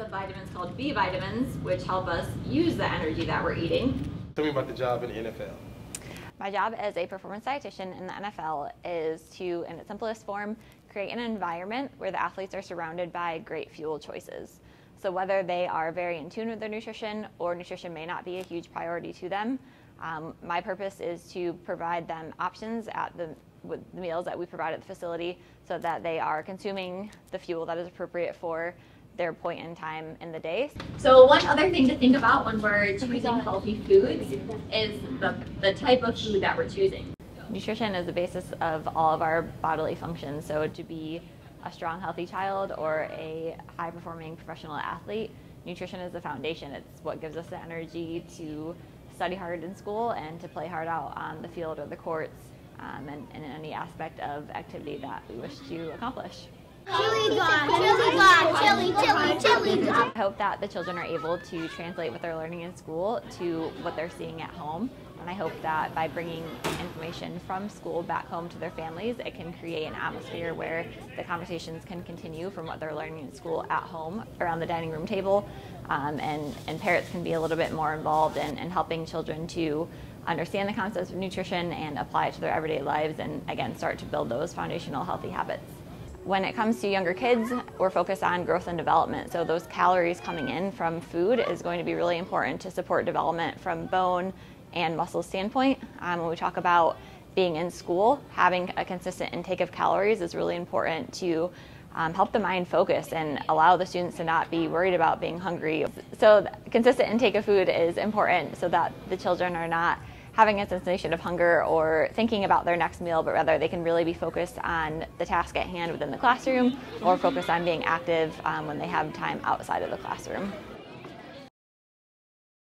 of vitamins called B vitamins, which help us use the energy that we're eating. Tell me about the job in the NFL. My job as a performance dietitian in the NFL is to, in its simplest form, create an environment where the athletes are surrounded by great fuel choices. So whether they are very in tune with their nutrition or nutrition may not be a huge priority to them, my purpose is to provide them options with the meals that we provide at the facility so that they are consuming the fuel that is appropriate for their point in time in the day. So one other thing to think about when we're choosing healthy foods is the type of food that we're choosing. Nutrition is the basis of all of our bodily functions, so to be a strong, healthy child or a high-performing professional athlete, nutrition is the foundation. It's what gives us the energy to study hard in school and to play hard out on the field or the courts and in any aspect of activity that we wish to accomplish. Chili God, chili God, chili, chili, chili God. I hope that the children are able to translate what they're learning in school to what they're seeing at home. And I hope that by bringing information from school back home to their families, it can create an atmosphere where the conversations can continue from what they're learning in school at home around the dining room table. And parents can be a little bit more involved in helping children to understand the concepts of nutrition and apply it to their everyday lives and, again, start to build those foundational healthy habits. When it comes to younger kids, we're focused on growth and development. So those calories coming in from food is going to be really important to support development from bone and muscle standpoint. When we talk about being in school, having a consistent intake of calories is really important to help the mind focus and allow the students to not be worried about being hungry. So consistent intake of food is important so that the children are not having a sensation of hunger or thinking about their next meal, but rather they can really be focused on the task at hand within the classroom or focused on being active when they have time outside of the classroom.